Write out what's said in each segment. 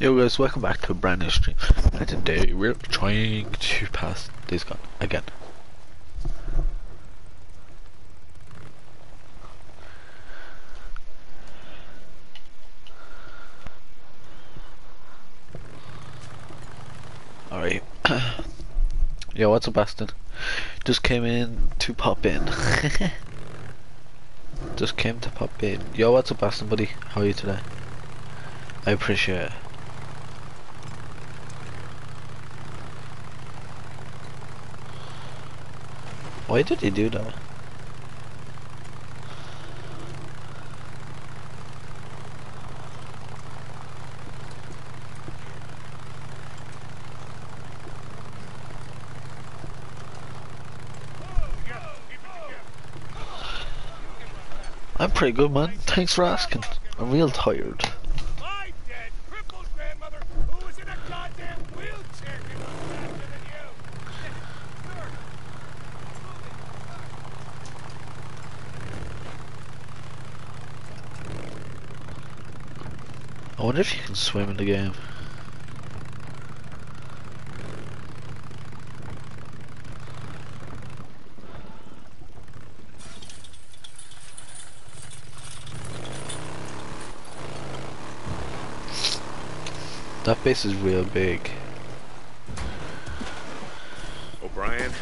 Yo guys, welcome back to a brand new stream, and today we're trying to pass this guy again. Alright. Yo, what's up, Bastin? Just came in to pop in. Just came to pop in. Yo, what's up, Bastin, buddy? How are you today? I appreciate it. Why did he do that? I'm pretty good, man. Thanks for asking. I'm real tired. My dead crippled grandmother who was in a goddamn wheelchair. I wonder if you can swim in the game. That base is real big. O'Brien,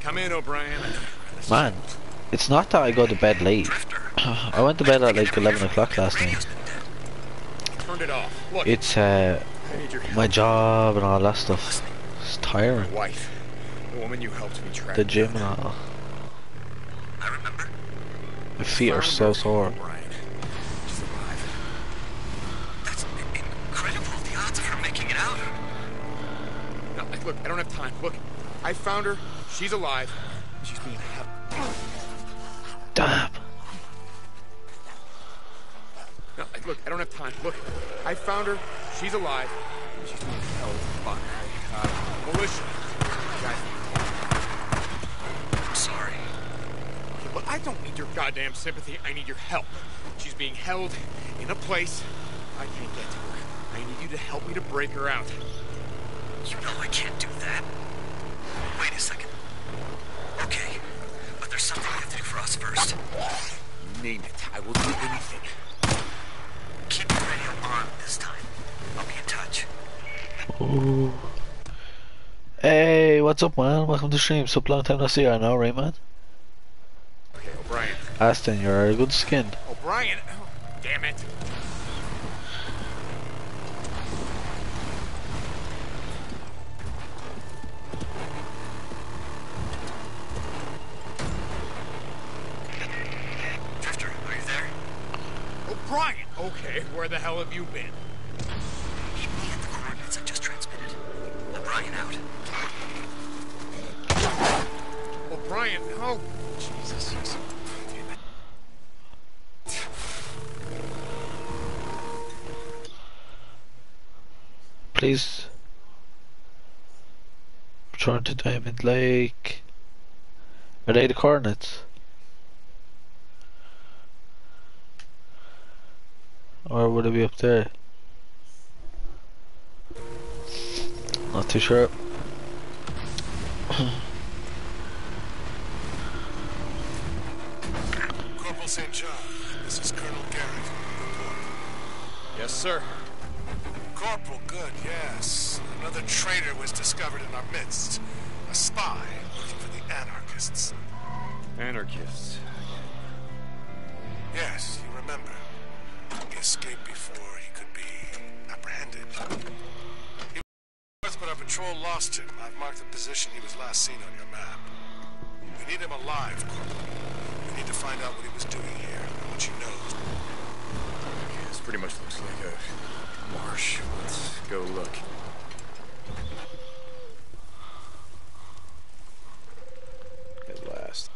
come in, O'Brien. Man, it's not that I go to bed late. I went to bed at like 11 o'clock last night. It off. Look, it's my job and all that stuff. It's tiring. Wife, the woman you helped me track the gym and all. I remember. My feet are so sore. That's incredible. The odds of her making it out. No, look, I don't have time. Look, I found her. She's alive. She's being helped. Damn. No, look, I don't have time. Look, I found her. She's alive. She's being held by militia. Guys, I'm sorry. Okay, well, I don't need your goddamn sympathy. I need your help. She's being held in a place I can't get to her. I need you to help me to break her out. You know I can't do that. Wait a second. Okay, but there's something I have to do for us first. You name it. I will do anything. Keep the radio on this time. I'll be in touch. Ooh. Hey, what's up, man? Welcome to stream. So long time no see. I know, right, man? Okay, O'Brien. Aston, you're a good skin. O'Brien, oh, damn it. Drifter, are you there? O'Brien. Okay, where the hell have you been? Meet me at the coordinates I just transmitted. O'Brien out. O'Brien, oh, Jesus. Please return to Diamond Lake. Are they the coordinates? Or would it be up there? Not too sure. Corporal St. John, this is Colonel Garrett. Report. Yes, sir. Corporal, good, yes. Another traitor was discovered in our midst. A spy looking for the anarchists. Anarchists? Yes, you remember. He escaped before he could be apprehended. He was north, but our patrol lost him. I've marked the position he was last seen on your map. We need him alive, Corporal. We need to find out what he was doing here and what you know. Yeah, this pretty much looks like a marsh. Let's go look. At last.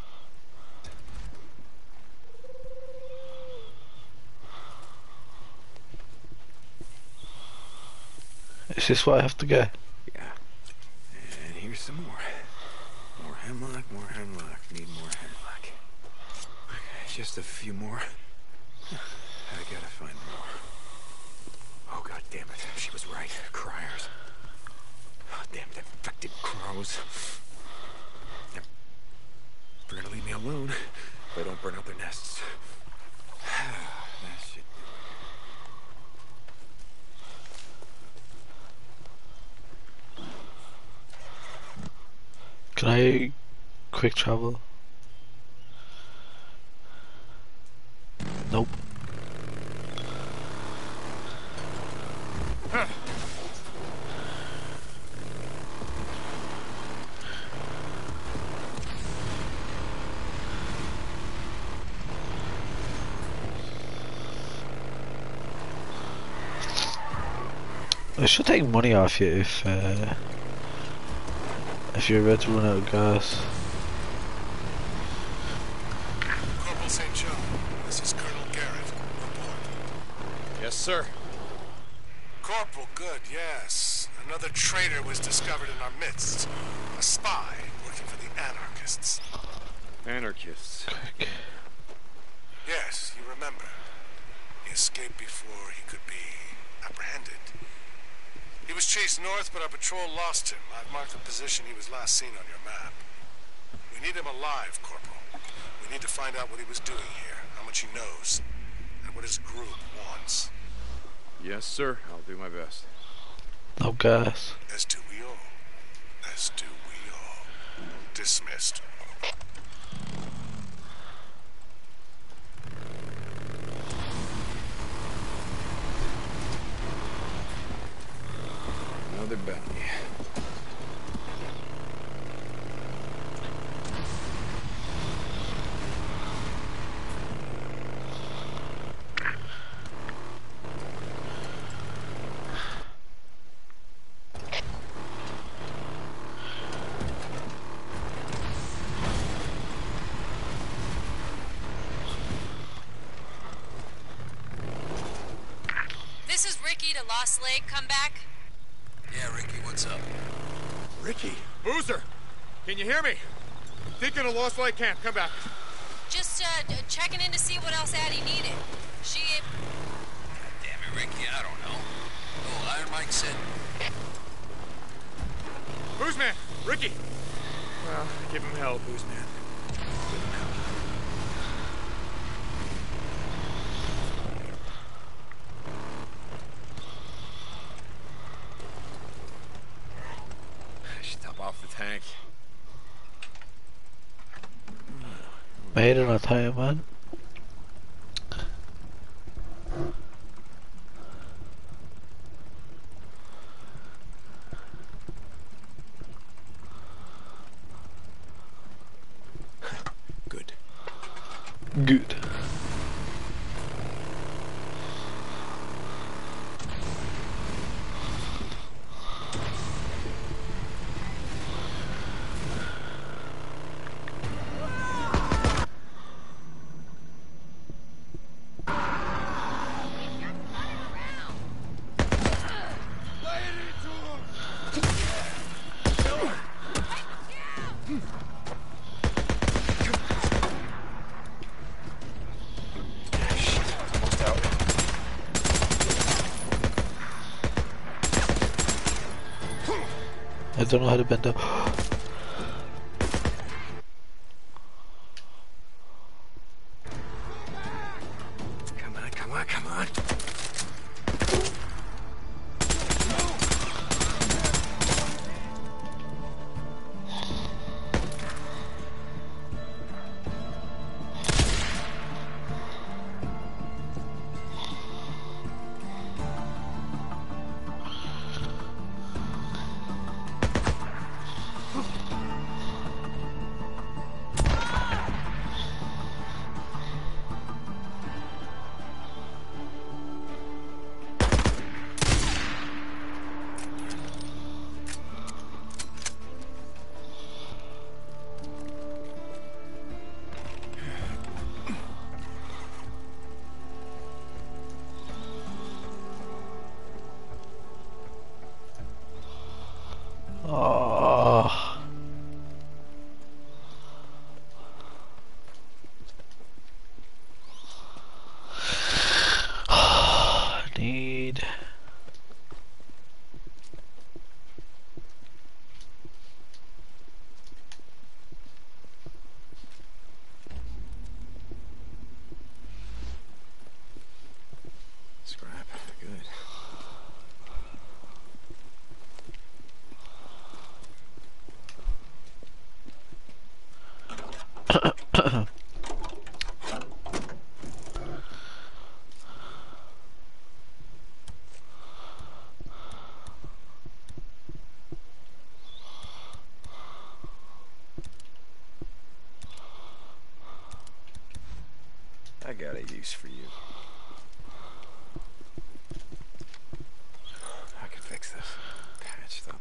Is this where I have to go? Yeah. And here's some more. More hemlock, more hemlock. Need more hemlock. Just a few more. I gotta find more. Oh god, arrows. Now, if they're gonna leave me alone, they don't burn out their nests. Can I quick travel? Nope. I should take money off you if you're about to run out of gas. Corporal St. John, this is Colonel Garrett. Report. Yes, sir. Corporal, good, yes. Another traitor was discovered in our midst. A spy working for the anarchists. Anarchists? Yes, you remember. He escaped before he could be apprehended. He was chased north, but our patrol lost him. I've marked the position he was last seen on your map. We need him alive, Corporal. We need to find out what he was doing here, how much he knows, and what his group wants. Yes, sir. I'll do my best. No gas. As do we all. As do we all. Dismissed. Another bounty. This is Ricky to Lost Lake. Come back. Yeah, Ricky, what's up? Ricky? Boozer! Can you hear me? I'm thinking of Lost Lake Camp. Come back. Just, checking in to see what else Addie needed. She... God damn it, Ricky, I don't know. Oh, Iron Mike said... Boozman! Ricky! Well, give him hell, Boozman. Give him hell. Tank. Made it on time, man. Good. Good. I don't know how to bend up. Come on, come on, come on. got a use for you. I can fix this. Patched up.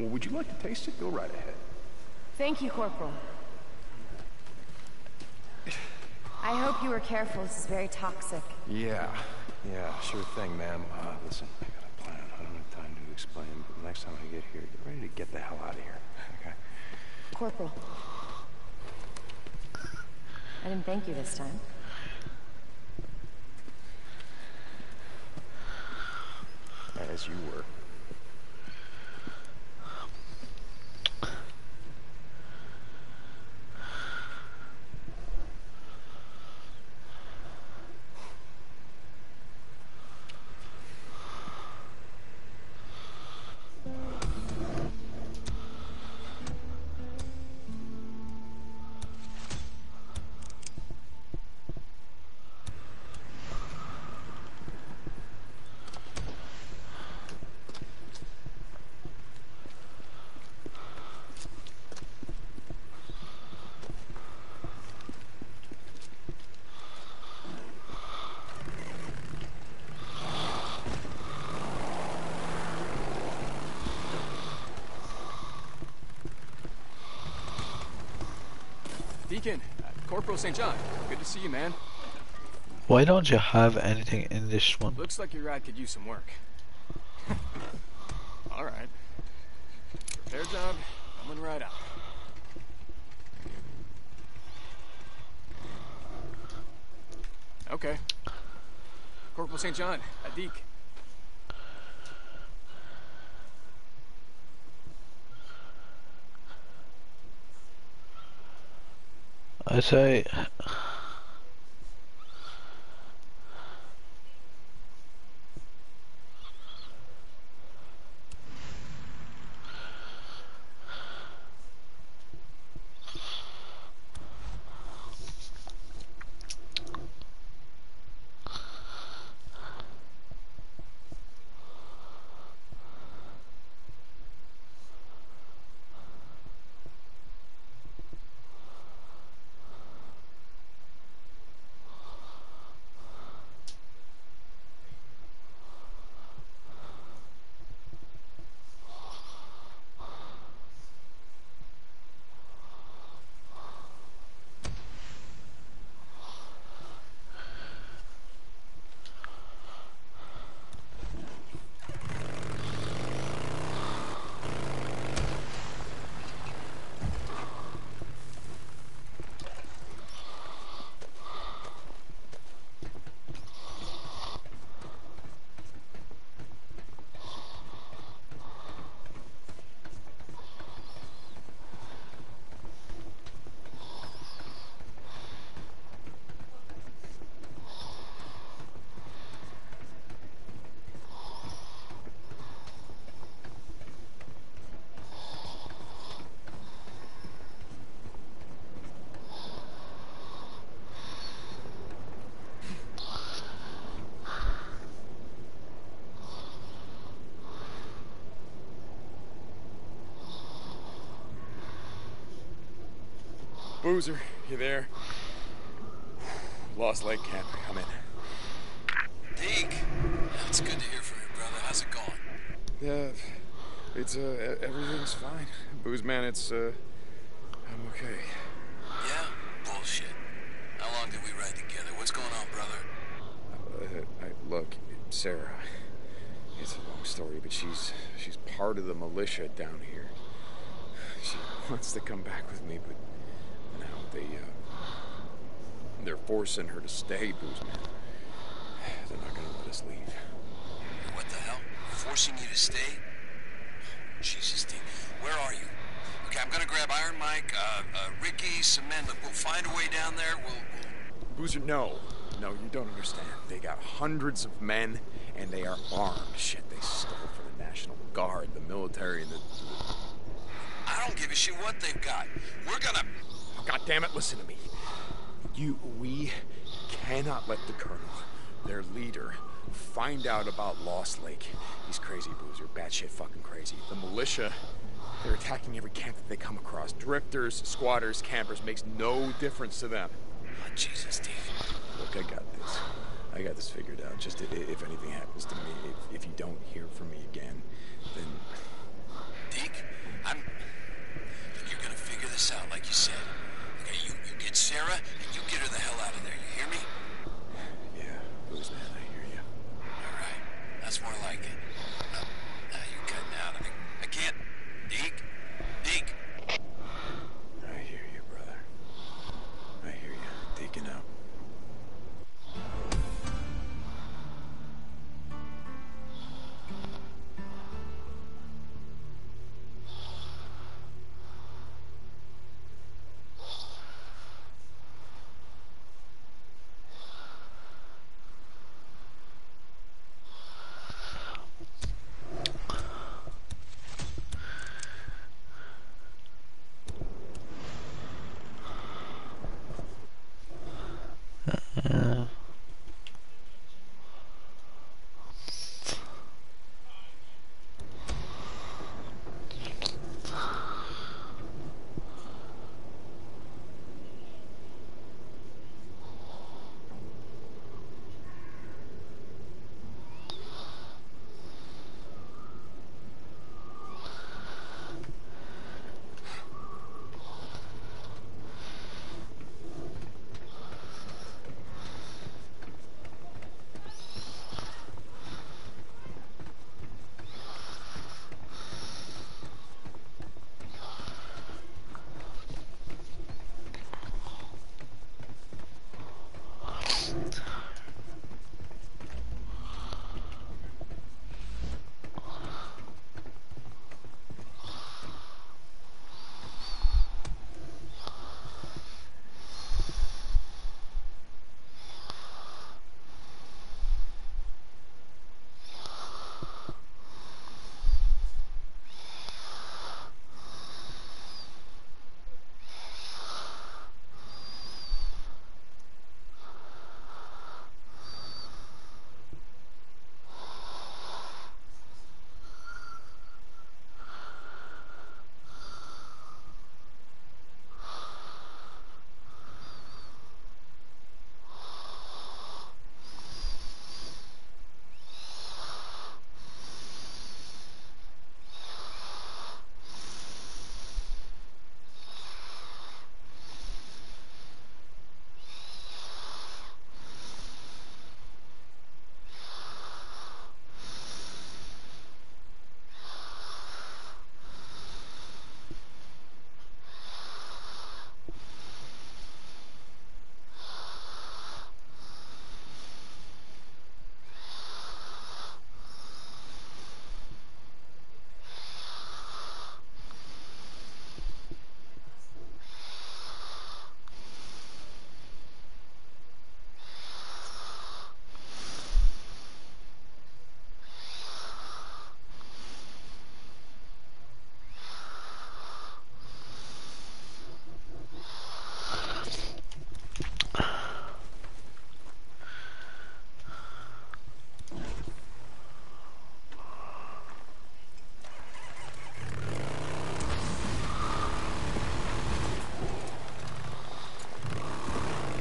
Would you like to taste it? Go right ahead. Thank you, Corporal. I hope you were careful. This is very toxic. Yeah, sure thing, ma'am. Listen, I got a plan. I don't have time to explain, but the next time I get here, get ready to get the hell out of here, okay? Corporal. I didn't thank you this time. As you were. Deacon, Corporal St. John, good to see you, man. Why don't you have anything in this one? Looks like your ride could use some work. All right. Repair job, coming right up. Okay. Corporal St. John, a Deke. I say, Boozer, you there? Lost Lake camp, I'm in. Deke, it's good to hear from you, brother. How's it going? Yeah, it's, everything's fine. Booze, man, it's, I'm okay. Yeah? Bullshit. How long did we ride Sarah. It's a long story, but she's part of the militia down here. She wants to come back with me, but now they're forcing her to stay, Boozer. They're not gonna let us leave. What the hell? Forcing you to stay? Jesus, D. Where are you? Okay, I'm gonna grab Iron Mike, Ricky, Cement. We'll find a way down there. We'll... Boozer, no. No, you don't understand. They got hundreds of men, and they are armed. Shit, they stole from the National Guard, the military, and the... I don't give a shit what they've got. We're gonna... Oh, God damn it, listen to me. We cannot let the Colonel, their leader, find out about Lost Lake. He's crazy, Boozer. Batshit fucking crazy. The militia... They're attacking every camp that they come across. Drifters, squatters, campers, makes no difference to them. Oh, Jesus, Dave. Look, I got this figured out. Just if anything happens to me, if you don't hear from me again, then... Deke, you're gonna figure this out like you said. Okay, you get Sarah, and you get her the hell out of there. You hear me? Yeah, who's that? I hear you. All right, that's more like it.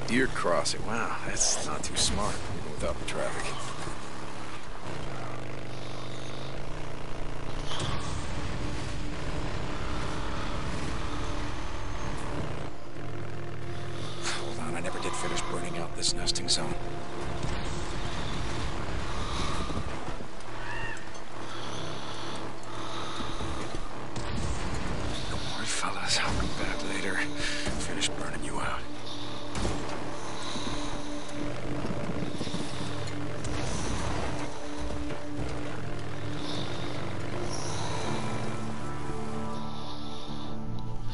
Deer crossing. Wow, that's not too smart, even without the traffic. Hold on, I never did finish burning out this nesting zone. guys. I'll come back later. Finish burning you out.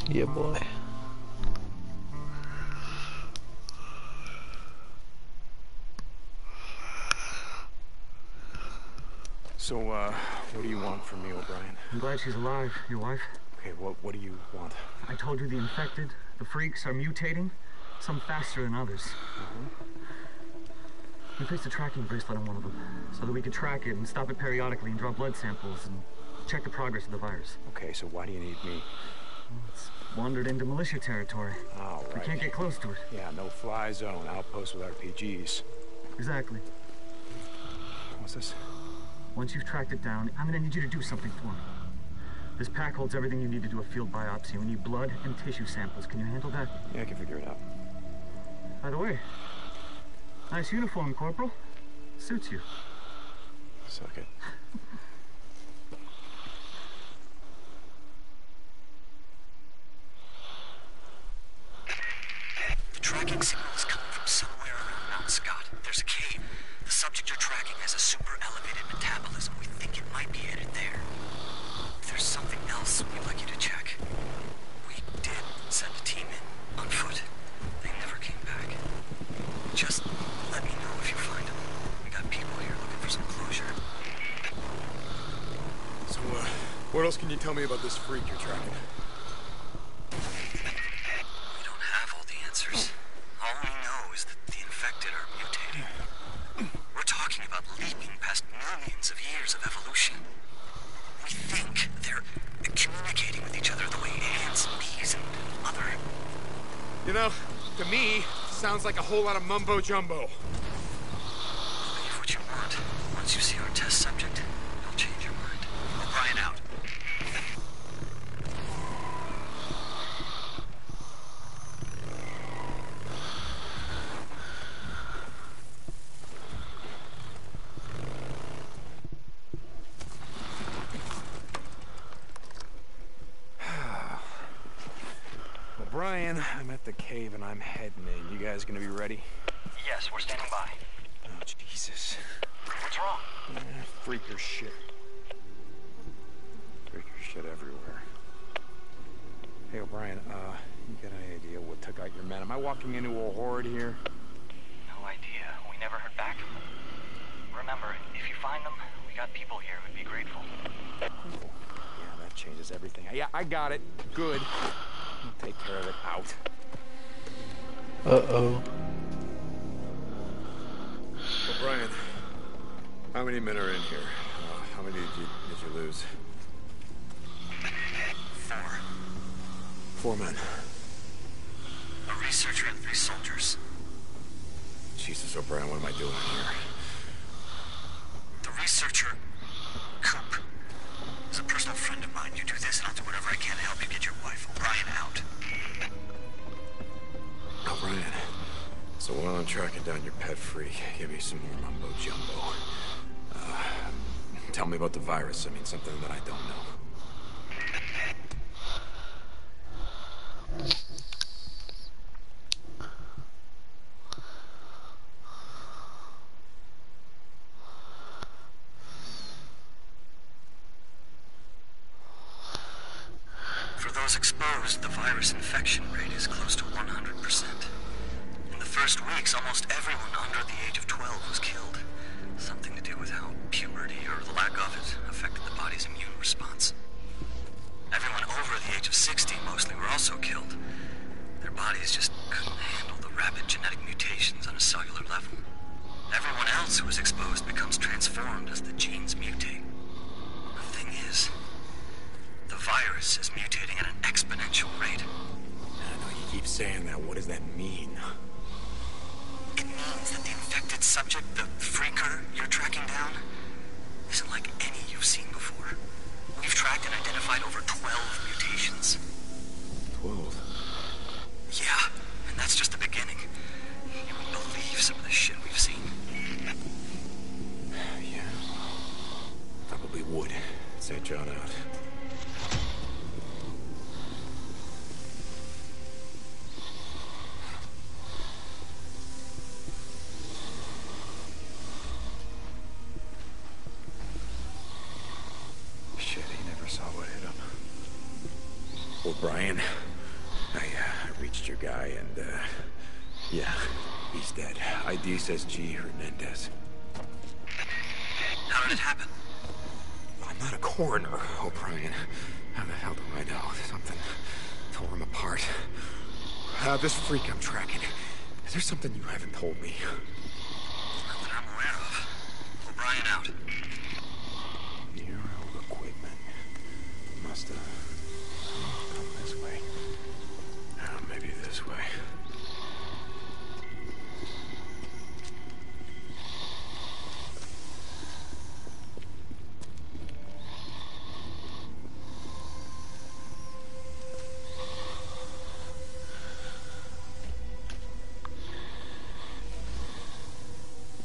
Yeah, boy. So, what do you want from me, O'Brien? I'm glad she's alive, your wife. Okay, what do you want? I told you the infected, the freaks are mutating, some faster than others. Mm-hmm. We placed a tracking bracelet on one of them, so that we could track it and stop it periodically and draw blood samples and check the progress of the virus. Okay, so why do you need me? It's wandered into militia territory. Oh, right. We can't get close to it. Yeah, no-fly zone, outposts with RPGs. Exactly. What's this? Once you've tracked it down, I'm gonna need you to do something for me. This pack holds everything you need to do a field biopsy. We need blood and tissue samples. Can you handle that? Yeah, I can figure it out. By the way, nice uniform, Corporal. Suits you. Suck it. Tracking signals coming from somewhere around Mount Scott. There's a cave. The subject you're tracking has a super elevated metabolism. We think it might be headed there. If there's something else, we'd like you to check. We did send a team in on foot. They never came back. Just let me know if you find them. We got people here looking for some closure. So, what else can you tell me about this freak you're tracking? Sounds like a whole lot of mumbo-jumbo. Believe what you want. Once you see our test subject, you'll change your mind. O'Brien out. O'Brien, I'm at the cave and I'm heading in. You guys gonna be ready? Yes, we're standing by. Oh, Jesus. What's wrong? Freaker shit. Freaker shit everywhere. Hey, O'Brien, you got any idea what took out your men? Am I walking into a horde here? No idea. We never heard back from them. Remember, if you find them, we got people here who'd be grateful. Oh, yeah, that changes everything. Yeah, I got it. Good. I'll take care of it out. Uh-oh. O'Brien, how many men are in here? How many did you lose? 4. 4 men. A researcher and 3 soldiers. Jesus, O'Brien, what am I doing here? The researcher, Coop, is a personal friend of mine. You do this and I'll do whatever I can to help you get your wife. O'Brien out. O'Brien, so while I'm tracking down your pet freak, give me some more mumbo-jumbo. Tell me about the virus, I mean something that I don't know. For those exposed, the virus infection rate is close to 100%. In the first weeks, almost everyone under the age of 12 was killed. Something to do with how puberty, or the lack of it, affected the body's immune response. Everyone over the age of 60 mostly were also killed. Their bodies just couldn't handle the rapid genetic mutations on a cellular level. Everyone else who is exposed becomes transformed as the genes mutate. The thing is, the virus is mutating at an exponential rate. I know you keep saying that. What does that mean? It means that the infected subject, the freaker you're tracking down, isn't like any you've seen before. We've tracked and identified over 12 mutations. 12? Yeah, and that's just the beginning. You wouldn't believe some of the shit we've seen. Yeah, probably would. St. John out. O'Brien. I reached your guy and, yeah, he's dead. ID says G. Hernandez. How did it happen? I'm not a coroner, O'Brien. How the hell do I know? Something tore him apart. This freak I'm tracking. Is there something you haven't told me? Not that I'm aware of. O'Brien out. Your old equipment must have come this way. Maybe this way.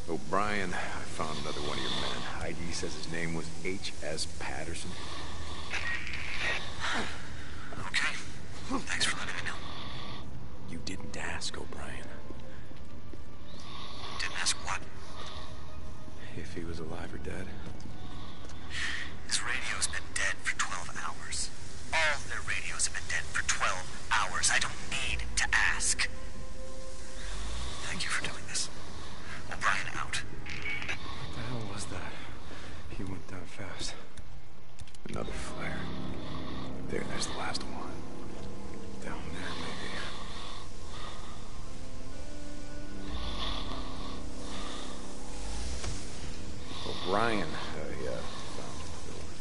O'Brien, I found another one of your men. ID says his name was H.S. Patterson. Okay. Thanks for letting me know. You didn't ask, O'Brien. Didn't ask what? If he was alive or dead. His radio's been dead for 12 hours. All their radios have been dead for 12 hours. I don't need to ask. Thank you for doing this. O'Brien out. What the hell was that? He went down fast. Another flare. There's the last one. Down there, maybe. O'Brien, found another one.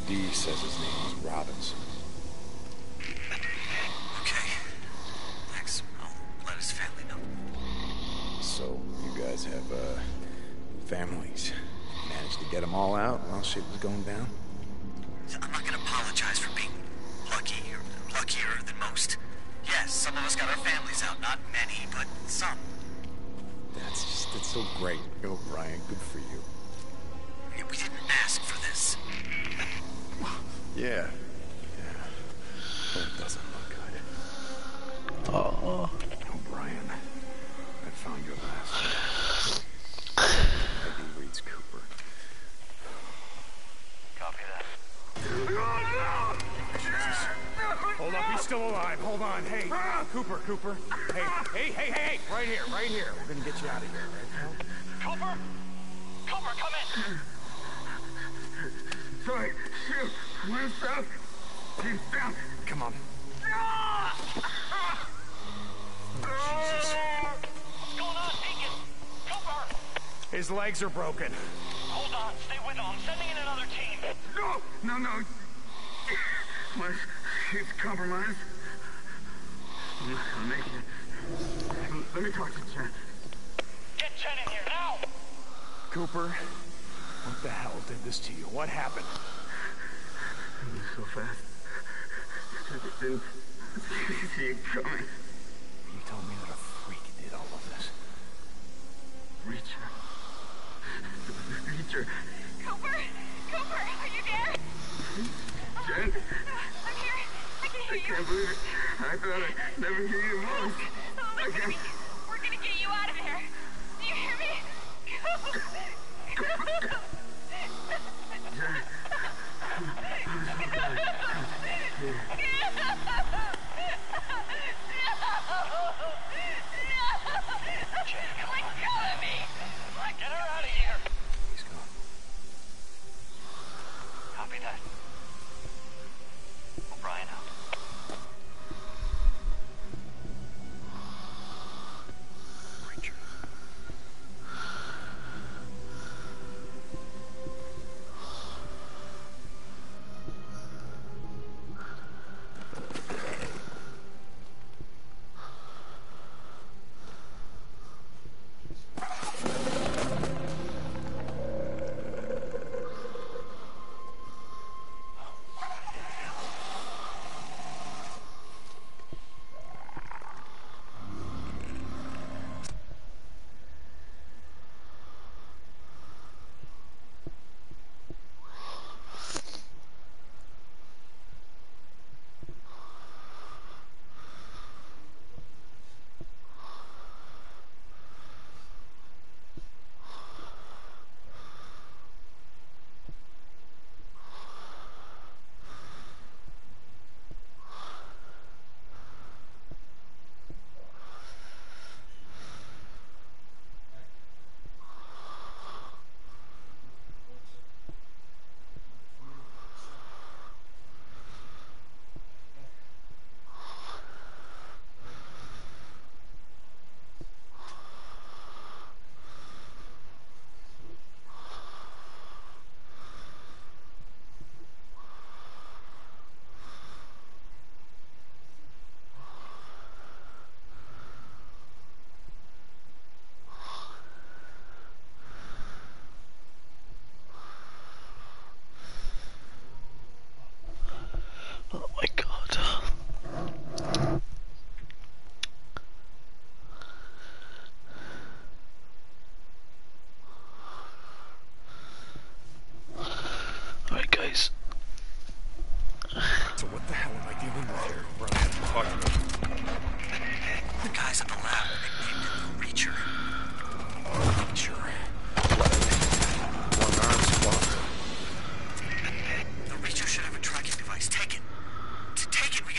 ID says his name is Robinson. Okay. Thanks. I'll let his family know. So, you guys have, families. Managed to get them all out while shit was going down? I'm not gonna apologize for being lucky, or luckier than most. Yes, some of us got our families out. Not many, but some. That's so great. Yo, Brian, good for you. Yeah, we didn't ask for this. Yeah. Well, it doesn't look good. Oh. O'Brien. I found your last ID reads Cooper. Copy that. Oh, no! Jesus. Hold up, he's still alive. Hold on. Hey, Cooper. Hey. Right here. We're gonna get you out of here, right now. Cooper, come in. Sorry, shoot. We're stuck. He's down. Come on. Oh, Jesus. What's going on, Deacon? Cooper! His legs are broken. Hold on, stay with him. I'm sending in another team. No. My shit's compromised. I'm making it. Let me talk to Chen. Get Chen in here now! Cooper, what the hell did this to you? What happened? I moved so fast. I didn't see it coming. You told me that a freak did all of this. Reacher. Cooper, are you there? Jen? I'm here. I can hear you. I can't believe it. I thought I'd never hear your voice. Listen to me. We're gonna get you out of here. Do you hear me? Cooper. Jen.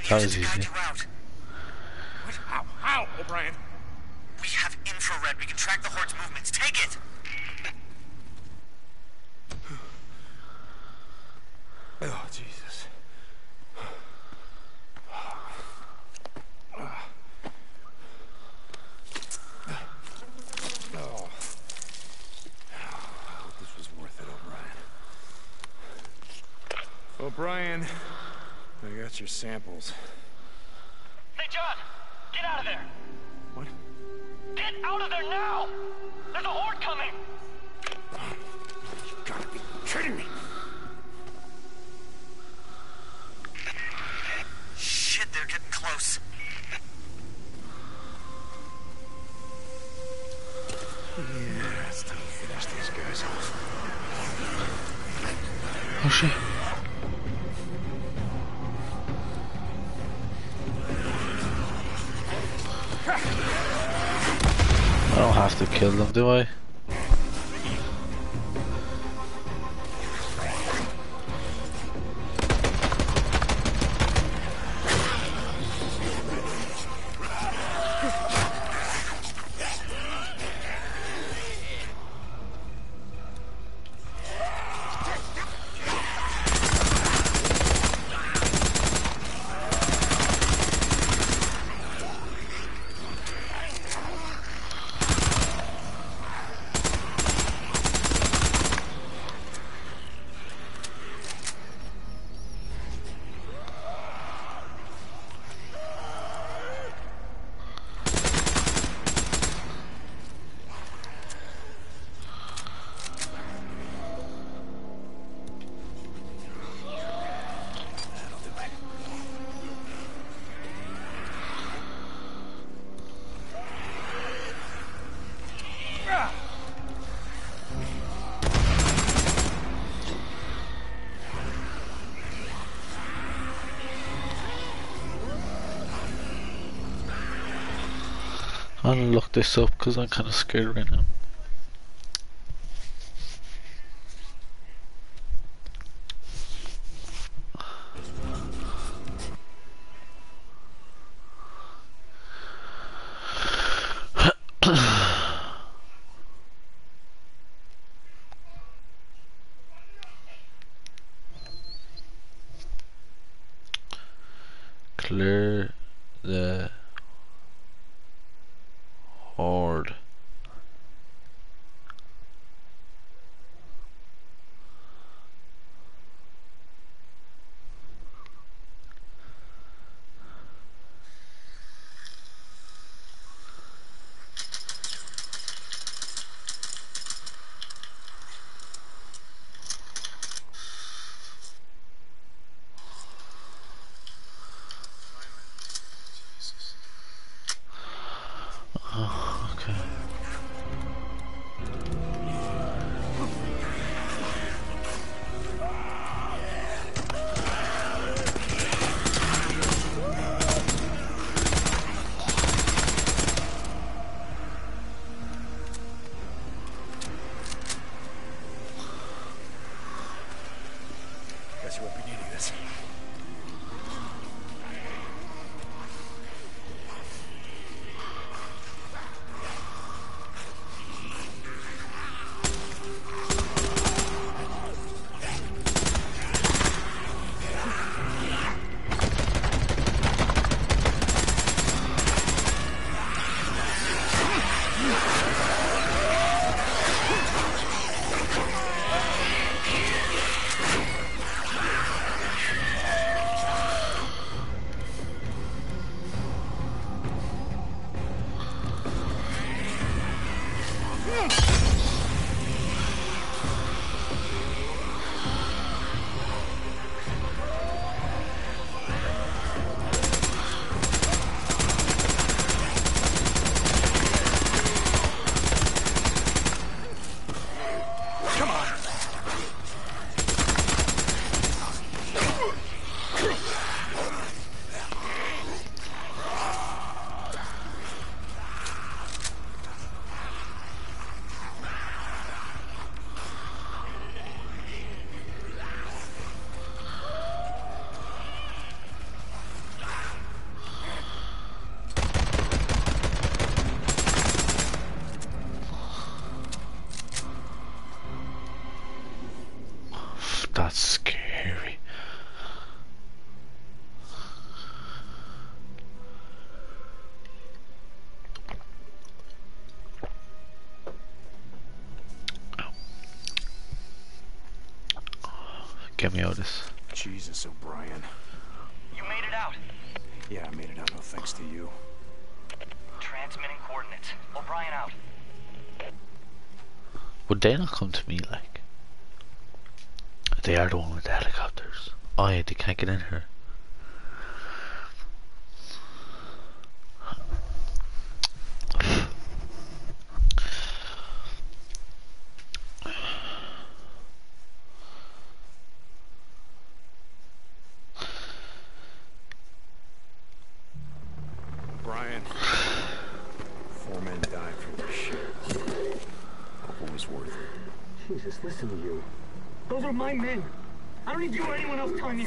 That was easy. What? How, O'Brien? We have infrared. We can track the horde's movements. Take it! Oh, Jesus. Oh. I hope this was worth it, O'Brien. O'Brien, I got your samples. St. John, get out of there! What? Get out of there now! There's a horde coming! You've got to be kidding me! Shit, they're getting close. Yeah, it's time to finish these guys off. Oh shit. I don't have to kill them, do I? I'm gonna look this up because I'm kind of scared right now. Clear the horde. Jesus. that's scary. Get me out of this. Jesus, O'Brien. You made it out. Yeah, I made it out, no thanks to you. Transmitting coordinates. O'Brien out. Would they not come to me, like? They are the one with the helicopters. Oh yeah, they can't get in here.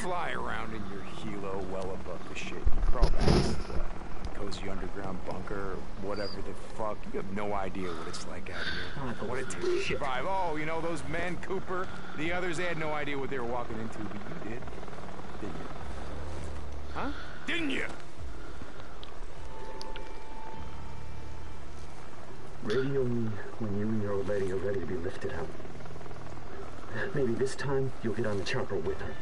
Fly around in your helo well above the shit. You crawl back to the cozy underground bunker, whatever the fuck. You have no idea what it's like out here. Oh, what it takes to survive. Oh, you know, those men, Cooper, the others, they had no idea what they were walking into, but you did. Didn't you? Huh? Didn't you? Radio me when you and your old lady are ready to be lifted out. Maybe this time you'll get on the chopper with her.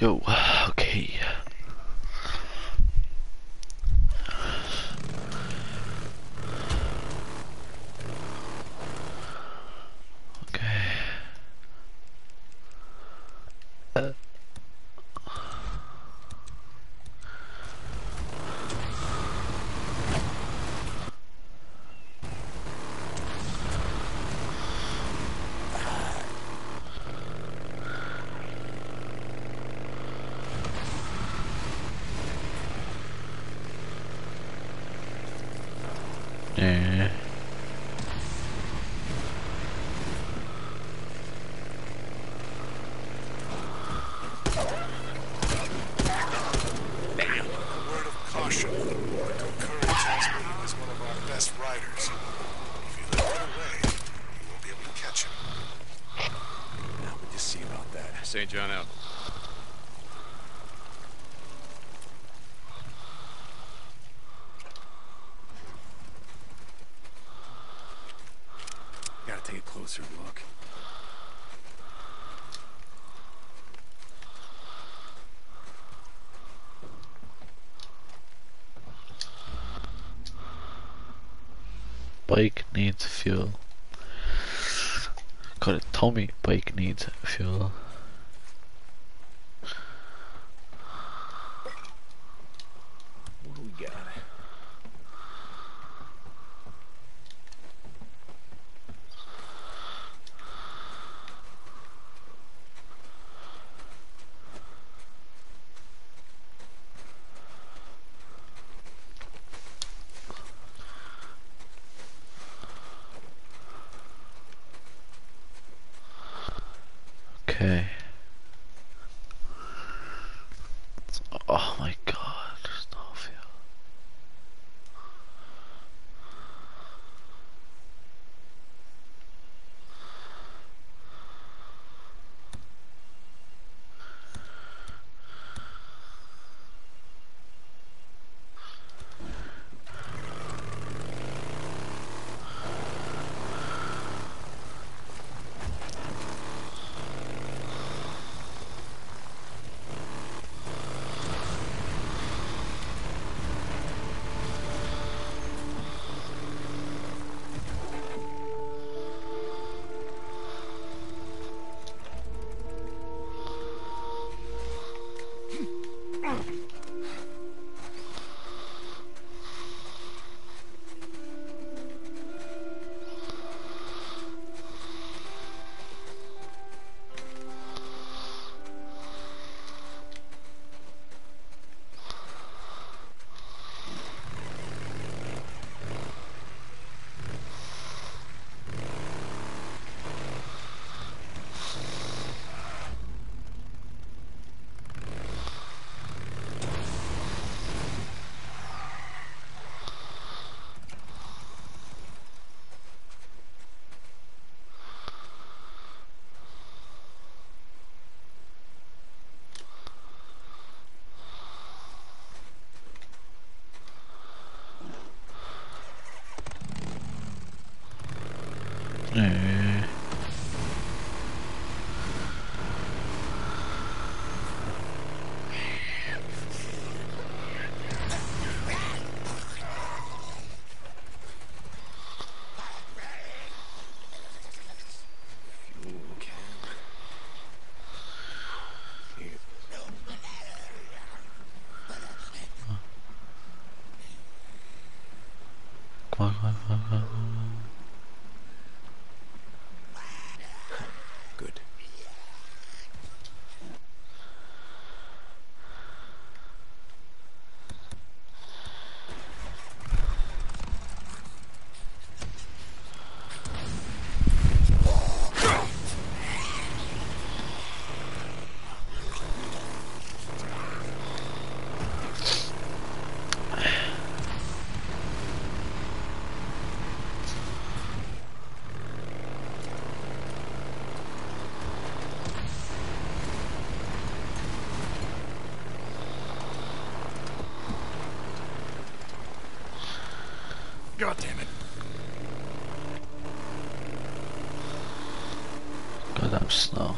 Yo, okay. St. John out. Gotta take a closer look. Bike needs fuel. Got it, Tommy. Bike needs fuel. God damn it. God, I'm slow.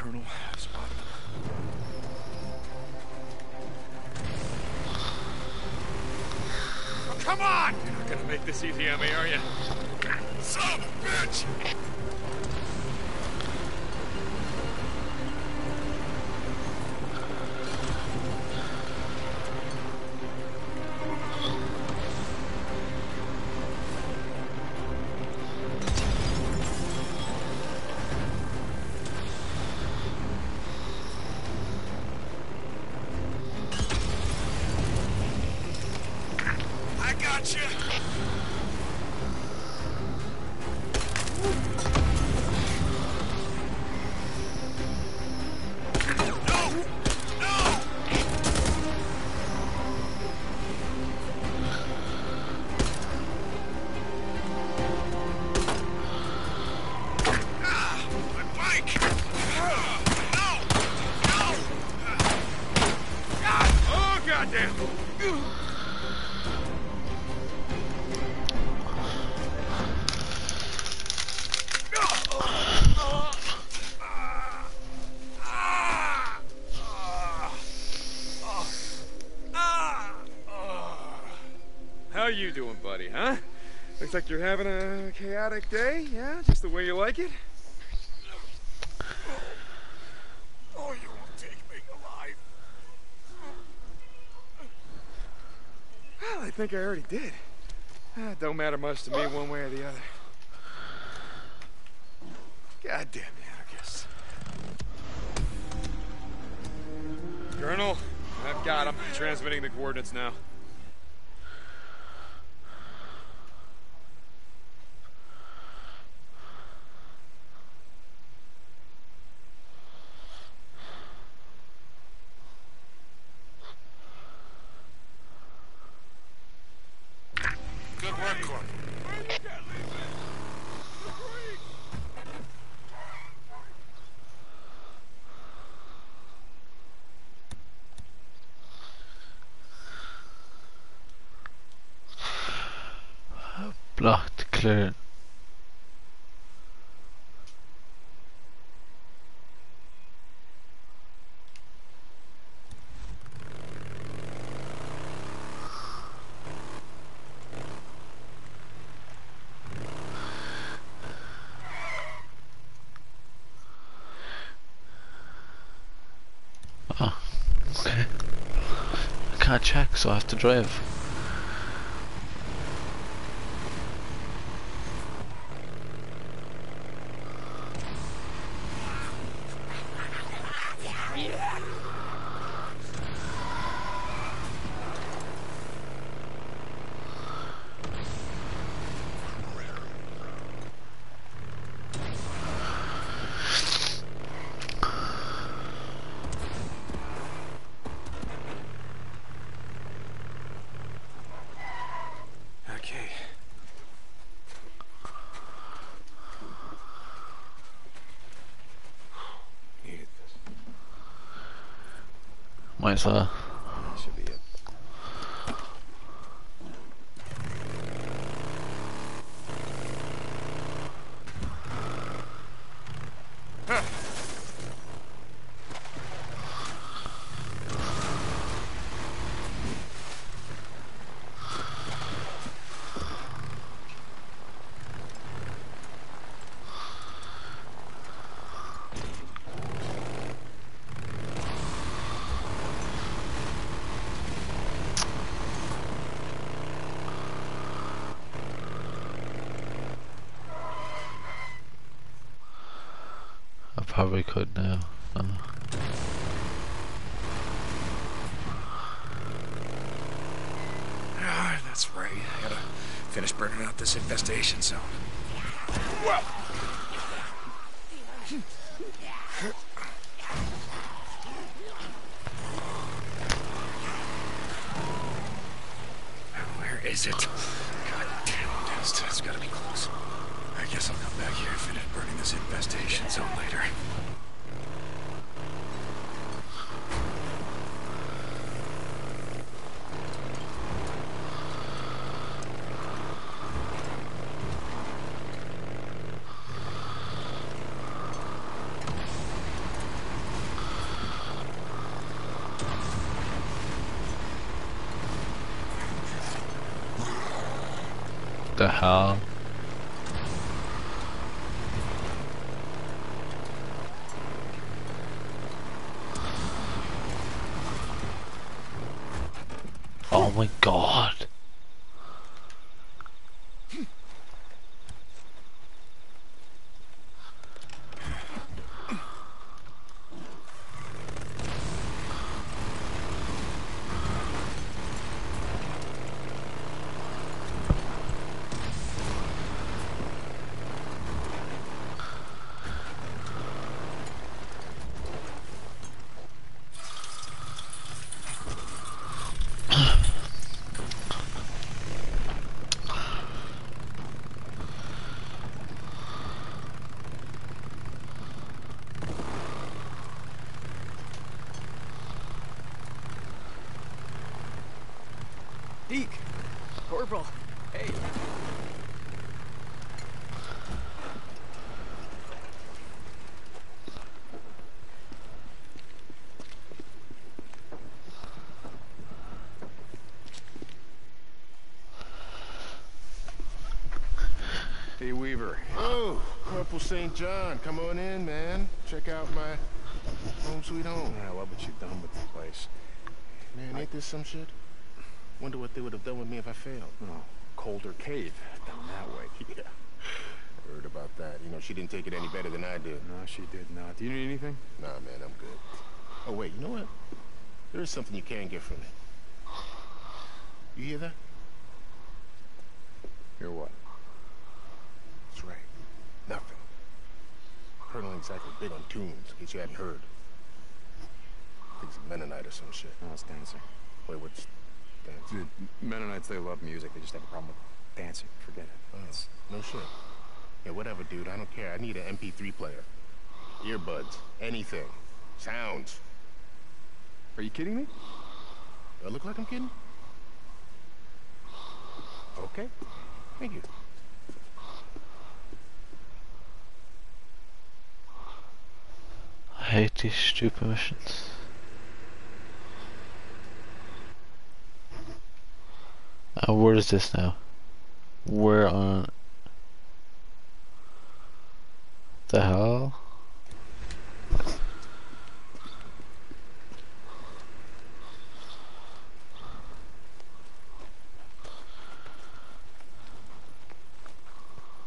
Colonel. Spotted them. Come on! You're not gonna make this easy on me, are you? Son of a bitch! How you doing, buddy, huh? Looks like you're having a chaotic day, yeah? Just the way you like it? Oh, you won't take me alive. Well, I think I already did. It don't matter much to me one way or the other. Goddamn anarchists. Colonel, I've got him. Transmitting the coordinates now. Blocked clear. Ah, okay. I can't check, so I have to drive. Might as well. That should be it. Huh. Probably could now. Ah, that's right. I gotta finish burning out this infestation zone. Well. Where is it? God damn nest. It's gotta be close. I guess I'll come back here and finish burning this infestation zone later. the hell? Oh my god. Corporal, hey. Hey, Weaver. Oh, Corporal St. John, come on in, man. Check out my home sweet home. I love what you've done with the place. Man, ain't this some shit? Wonder what they would have done with me if I failed. Oh, colder cave down that way. Yeah, heard about that. You know, she didn't take it any better than I did. No, she did not. Do you need anything? Nah, man, I'm good. Oh, wait, you know what? There is something you can get from me. You hear that? Hear what? That's right. Nothing. Colonel ain't exactly big on tunes, in case you hadn't heard. I think it's a Mennonite or some shit. No, it's dancing. Wait, what's... Dude, Mennonites, they love music, they just have a problem with dancing. Forget it. Oh, no shit. Yeah, whatever, dude, I don't care. I need an MP3 player. Earbuds. Anything. Sounds. Are you kidding me? Do I look like I'm kidding? Okay. Thank you. I hate these stupid missions. Where is this now? Where on the hell?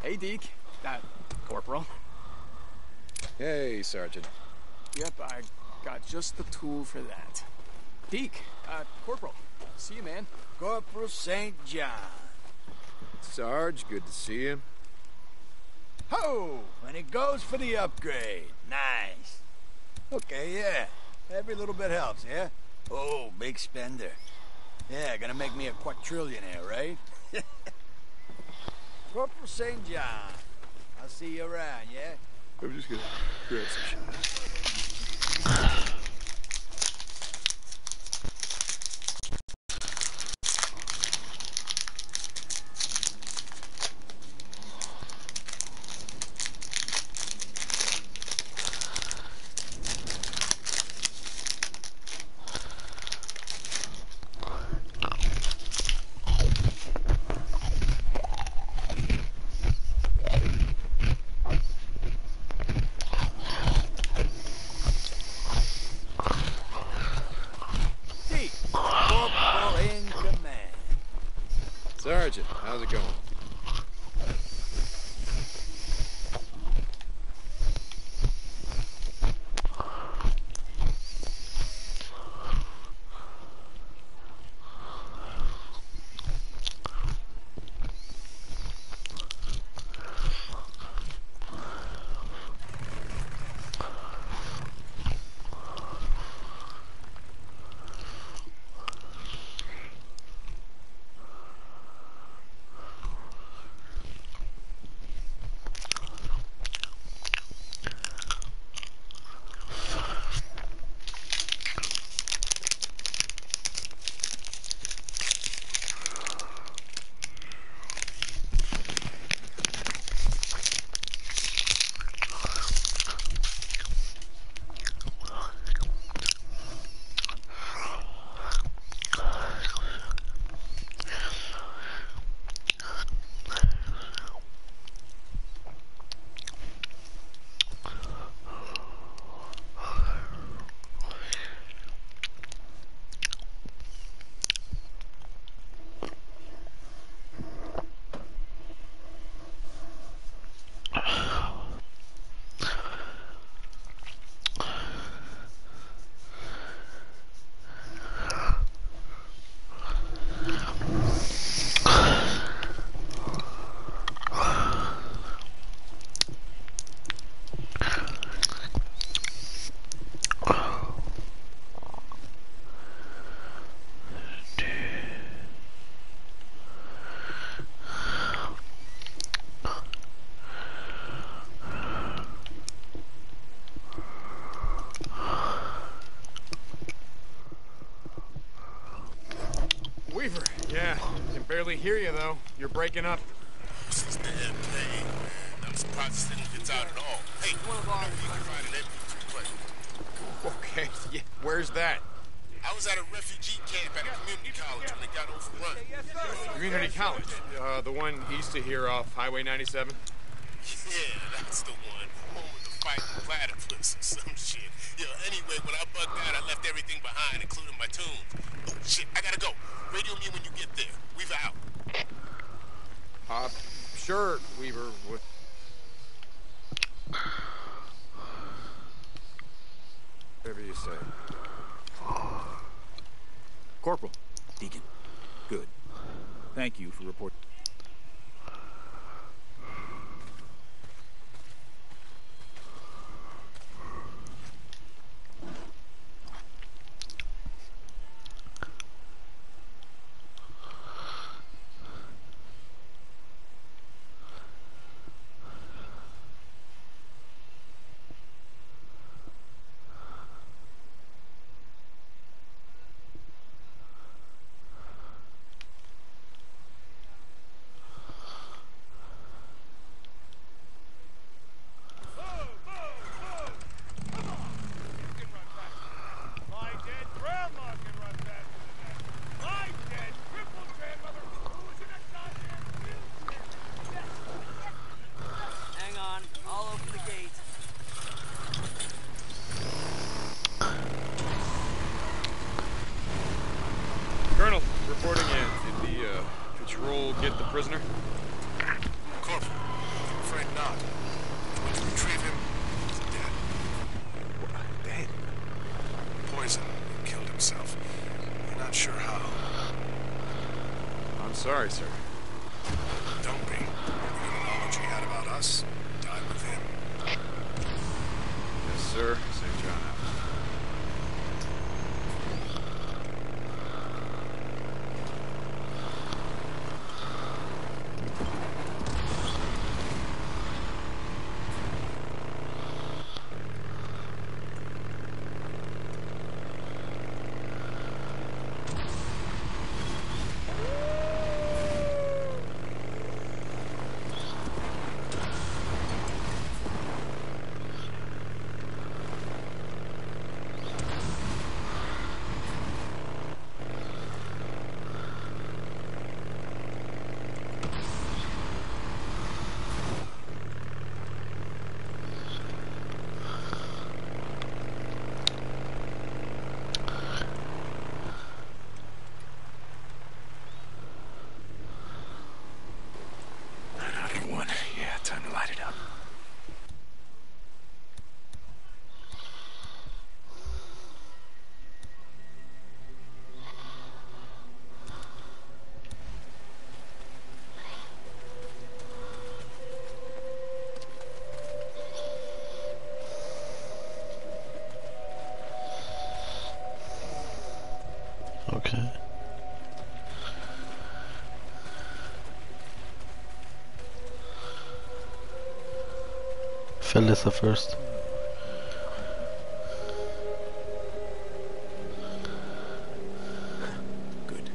Hey, Deke. Corporal. Hey, Sergeant. Yep, I got just the tool for that. Deke, Corporal. See you, man. Corporal St. John. Sarge, good to see you. Ho! And it goes for the upgrade. Nice. Okay, yeah. Every little bit helps, yeah? Oh, big spender. Yeah, gonna make me a quadrillionaire, right? Corporal St. John. I'll see you around, yeah? I'm just gonna grab some shit. Sergeant, how's it going? barely hear you, though. You're breaking up. This is the damn thing. I'm surprised this didn't get out at all. Hey, you can find an MP2 player. Okay, yeah. Where's that? I was at a refugee camp at a community college when they got overrun. Community college? The one east of here off Highway 97? Yeah, that's the one. The one with the fighting platypus or some shit. Yo, anyway, when I bugged out, I left everything behind, including my tune. Oh, shit, I gotta go. Radio me when you get there. Weaver out. Sure, Weaver. What? Whatever you say. Corporal. Deacon. Good. Thank you for reporting. Sorry, sir. Don't be. The knowledge he had about us died with him. Yes, sir. St. John Felissa first. Good.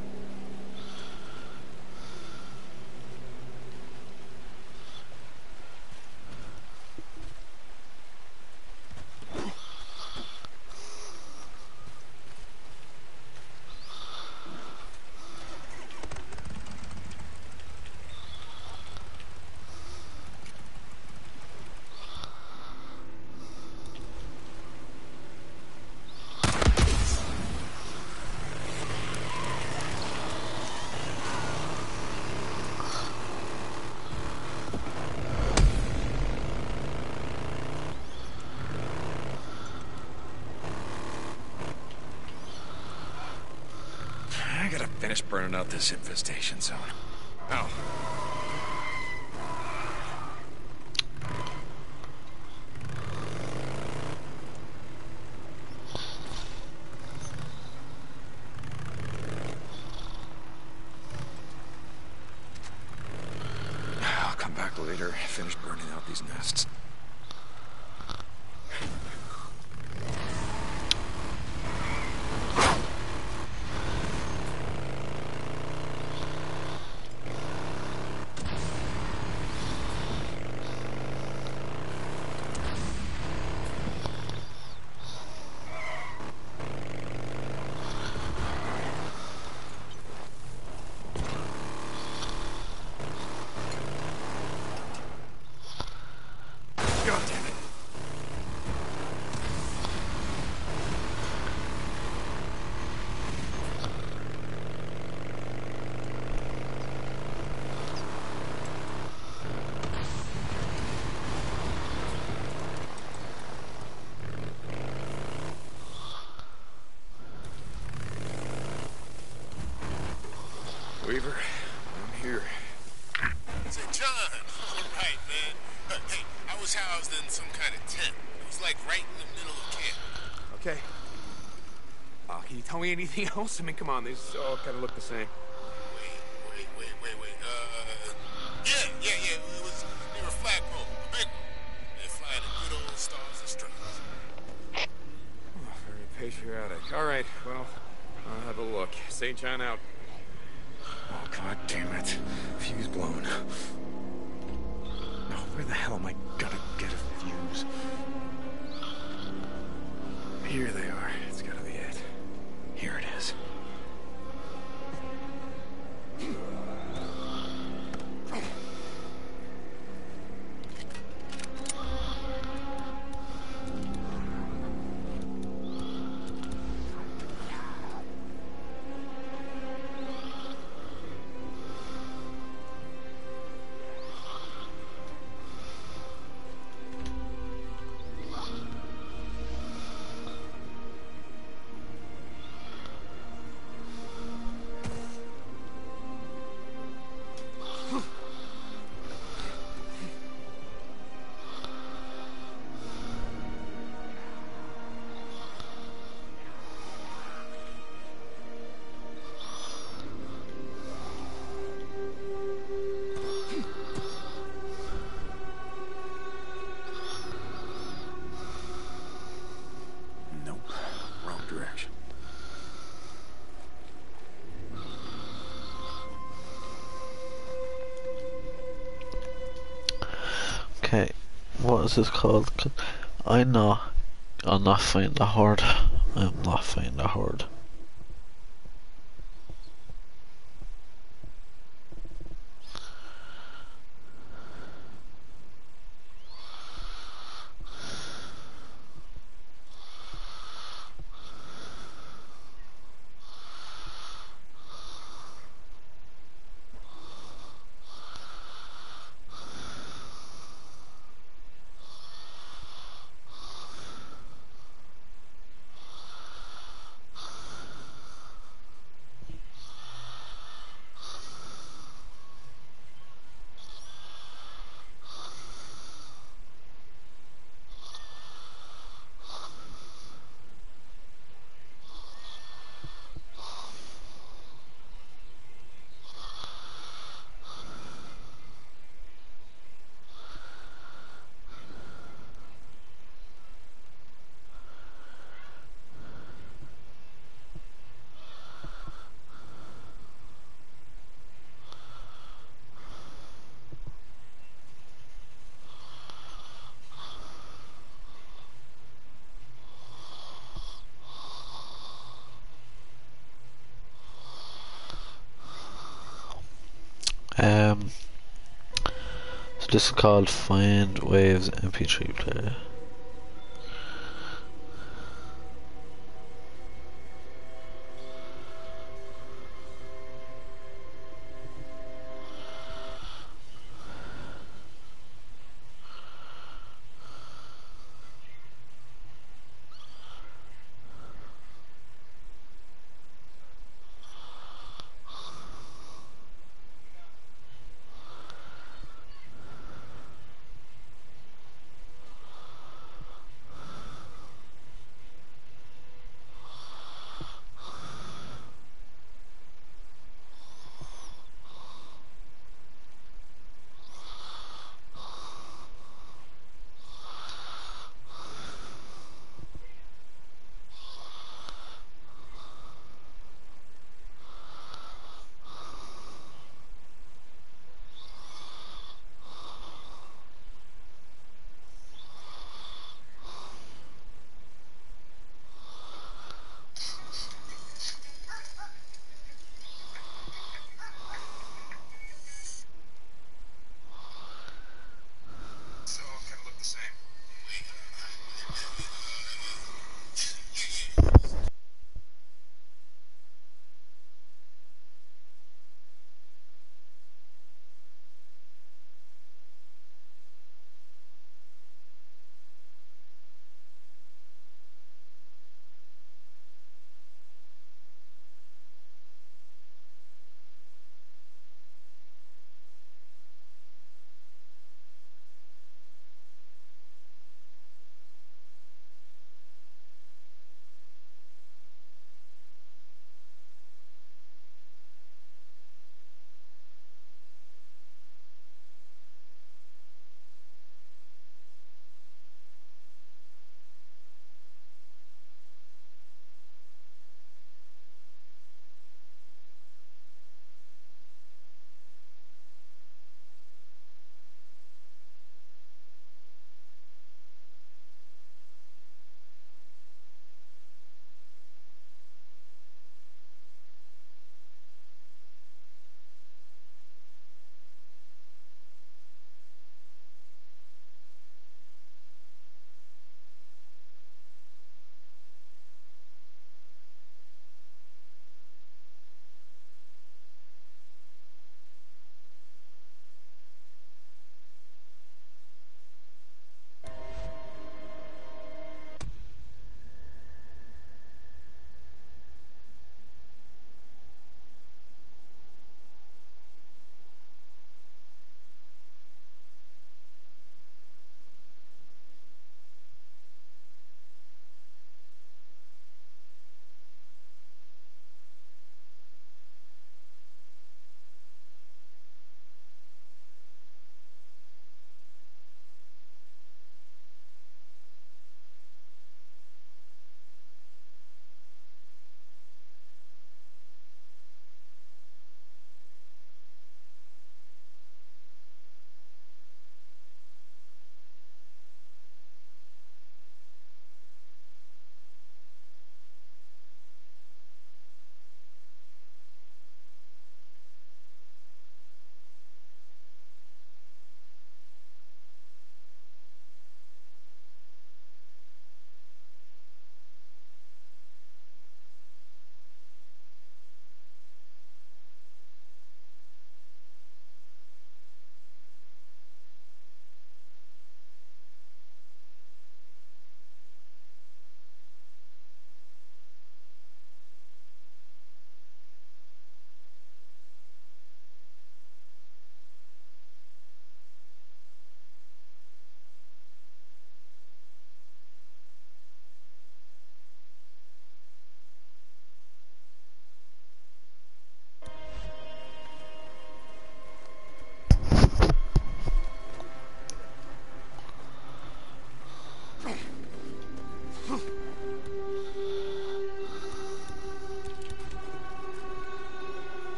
Finish burning out this infestation zone. Oh. I'll come back later, finish burning out these nests. Weaver. I'm here. St. John! All right, man. Hey, I was housed in some kind of tent. It was like right in the middle of camp. Okay. Can you tell me anything else? I mean, come on, these all kind of look the same. Wait. Yeah. It was near a flagpole. A big one. They're flying the good old stars and stripes. Oh, very patriotic. All right, well, I'll have a look. St. John out. Oh, god damn it. Fuse blown. Oh, where the hell am I gonna get a fuse? Here they are. It's gotta be it. Here it is. What is this called? I'm not fighting the horde. I'm not fighting the horde. This is called Find Waves MP3 player.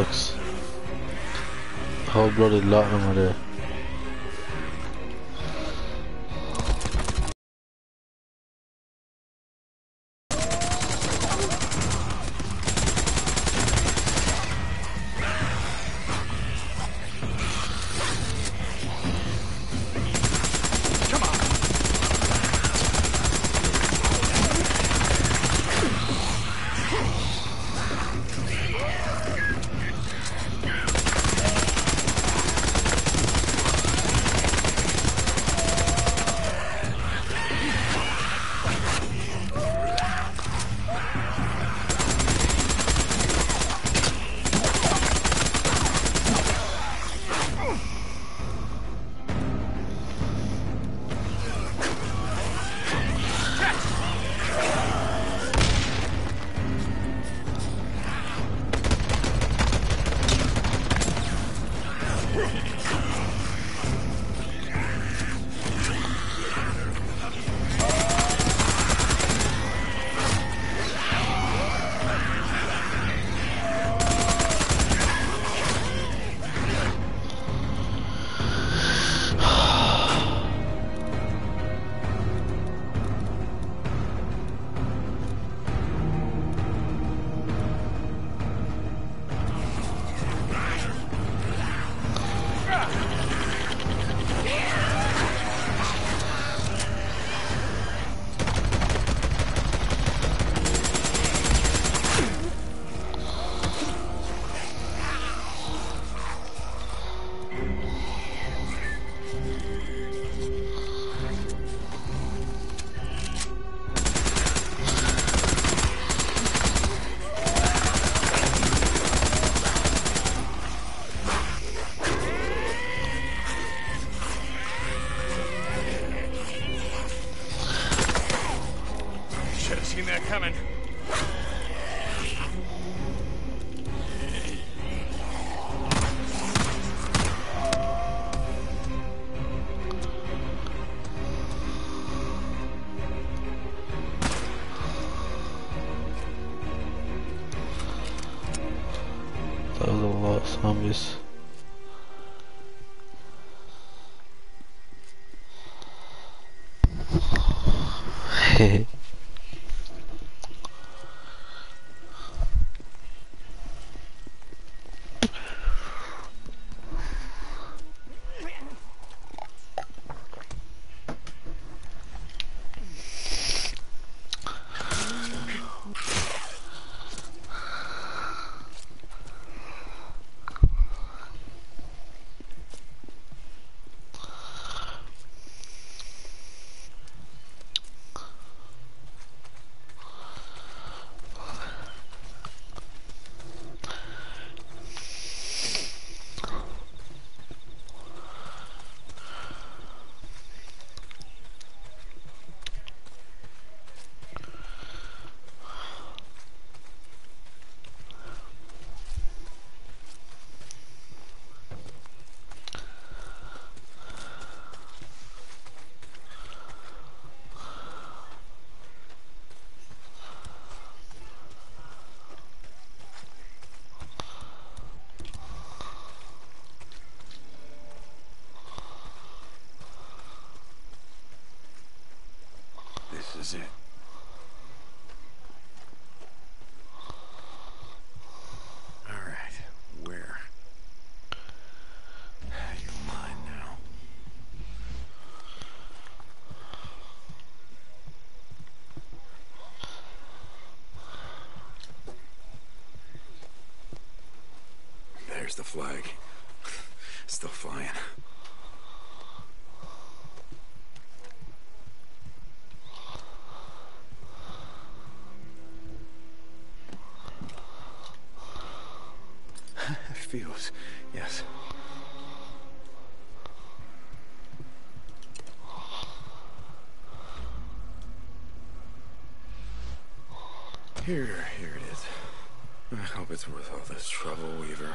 works. A whole bloody lot of them are there. Zombies. Is it? All right, where? You're mine now. There's the flag. Still flying. Feels, yes. Here it is. I hope it's worth all this trouble, Weaver.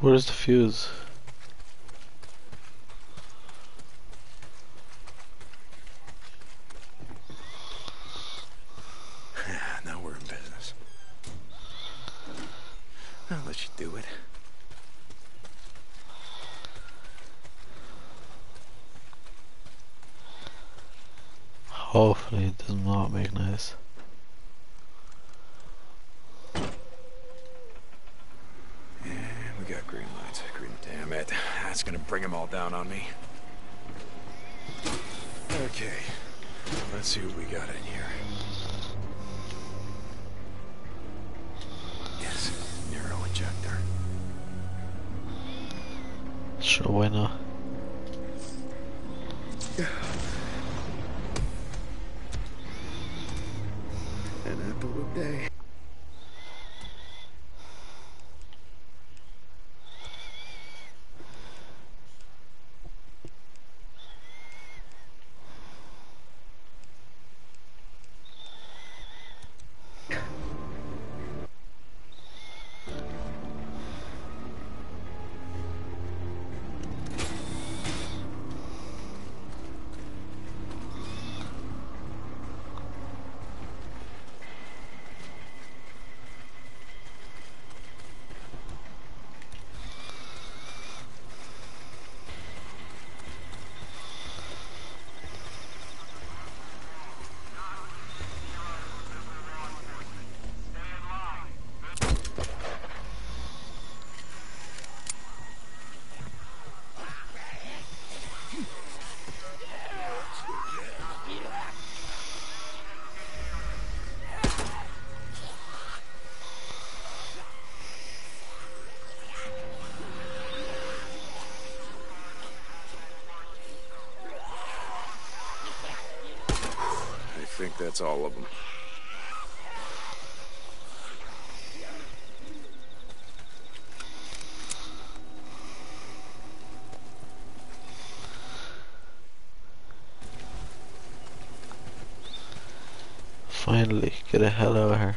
Where's the fuse? Now we're in business. I'll let you do it. Hopefully it does not make noise. That's gonna bring them all down on me. Okay, let's see what we got in here. Yes, neuro injector. Sure, why not? An apple a day. I think that's all of them. Finally, get the hell out of here.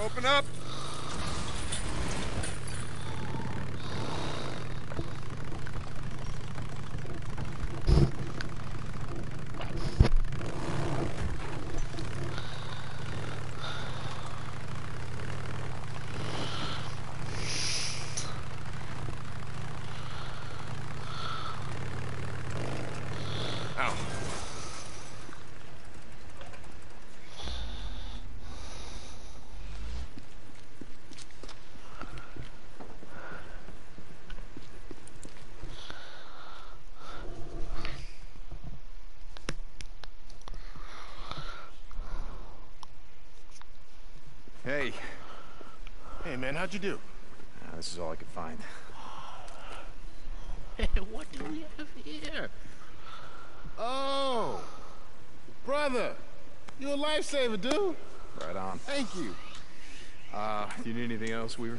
Open up. Hey. Hey man, how'd you do? This is all I could find. Hey, what do we have here? Oh! Brother! You a lifesaver, dude! Right on. Thank you. Do you need anything else, Weaver?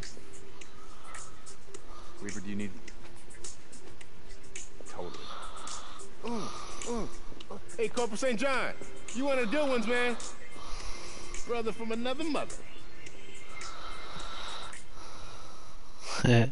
Weaver, do you need... Totally. Hey, Corporal St. John! You one of the good ones, man! Brother from another mother. Yeah.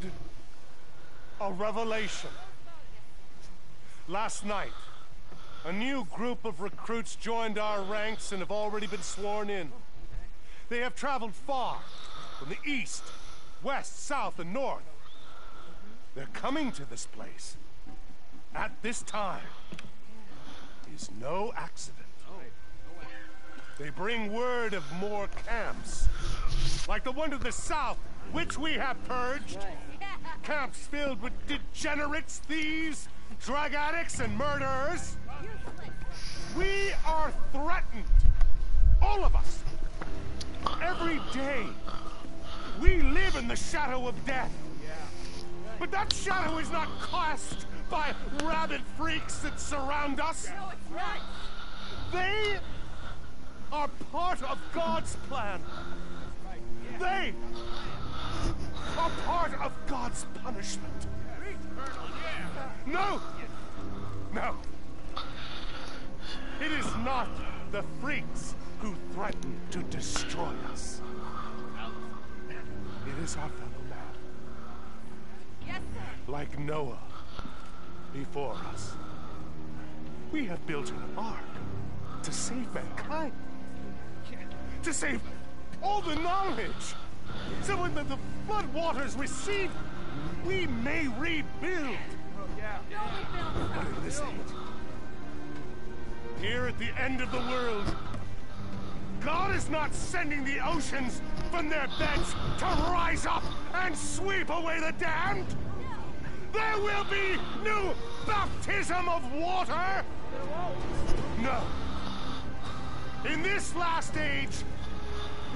had a revelation. Last night, a new group of recruits joined our ranks and have already been sworn in. They have traveled far, from the east, west, south, and north. They're coming to this place. At this time, is no accident. They bring word of more camps, like the one to the south, which we have purged. Camps filled with degenerates, thieves, drug addicts, and murderers. We are threatened, all of us. Every day, we live in the shadow of death. But that shadow is not cast by rabid freaks that surround us. No, it's not. They are part of God's plan. They are part of God's punishment. No! No. It is not the freaks who threaten to destroy us. It is our fellow man. Yes, sir. Like Noah before us. We have built an ark to save mankind. To save all the knowledge. So when the flood waters recede, we may rebuild. But in this age, here at the end of the world, God is not sending the oceans from their beds to rise up and sweep away the damned. There will be no baptism of water. No. In this last age,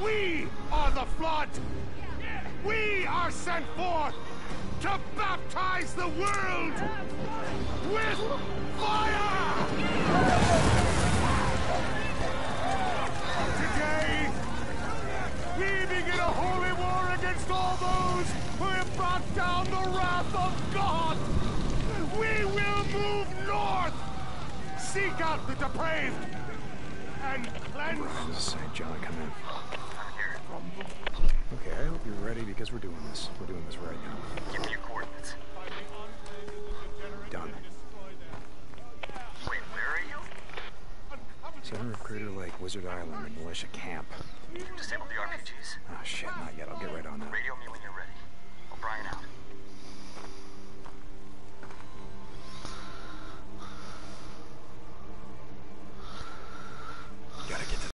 we are the flood. We are sent forth to baptize the world with fire. Today, we begin a holy war against all those who have brought down the wrath of God. We will move north, seek out the depraved, and cleanse. St. John, come in. Okay, I hope you're ready because we're doing this. We're doing this right now. Give me your coordinates. Done. Wait, where are you? Center of Crater Lake, Wizard Island, and militia camp. You've disabled the RPGs? Ah, shit, not yet. I'll get right on that. Radio me when you're ready. O'Brien out.